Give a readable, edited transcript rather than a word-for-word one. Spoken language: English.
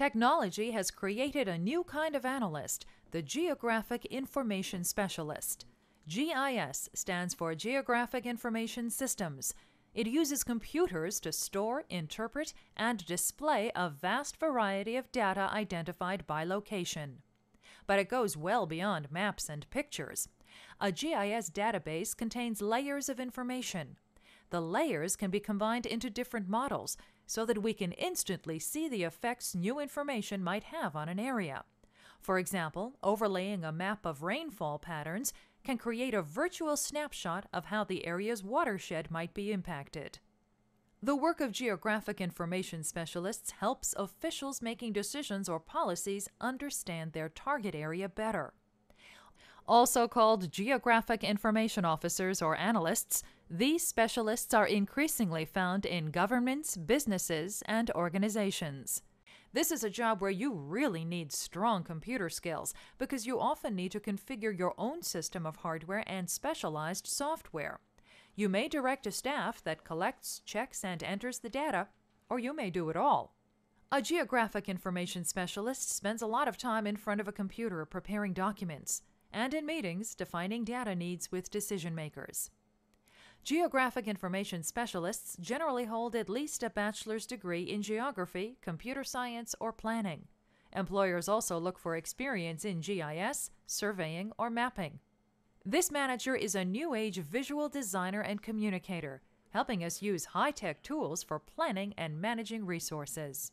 Technology has created a new kind of analyst, the Geographic Information Specialist. GIS stands for Geographic Information Systems. It uses computers to store, interpret, and display a vast variety of data identified by location. But it goes well beyond maps and pictures. A GIS database contains layers of information. The layers can be combined into different models, so that we can instantly see the effects new information might have on an area. For example, overlaying a map of rainfall patterns can create a virtual snapshot of how the area's watershed might be impacted. The work of geographic information specialists helps officials making decisions or policies understand their target area better. Also called geographic information officers or analysts, these specialists are increasingly found in governments, businesses, and organizations. This is a job where you really need strong computer skills because you often need to configure your own system of hardware and specialized software. You may direct a staff that collects, checks, and enters the data, or you may do it all. A geographic information specialist spends a lot of time in front of a computer preparing documents, and in meetings defining data needs with decision makers. Geographic information specialists generally hold at least a bachelor's degree in geography, computer science, or planning. Employers also look for experience in GIS, surveying, or mapping. This manager is a new-age visual designer and communicator, helping us use high-tech tools for planning and managing resources.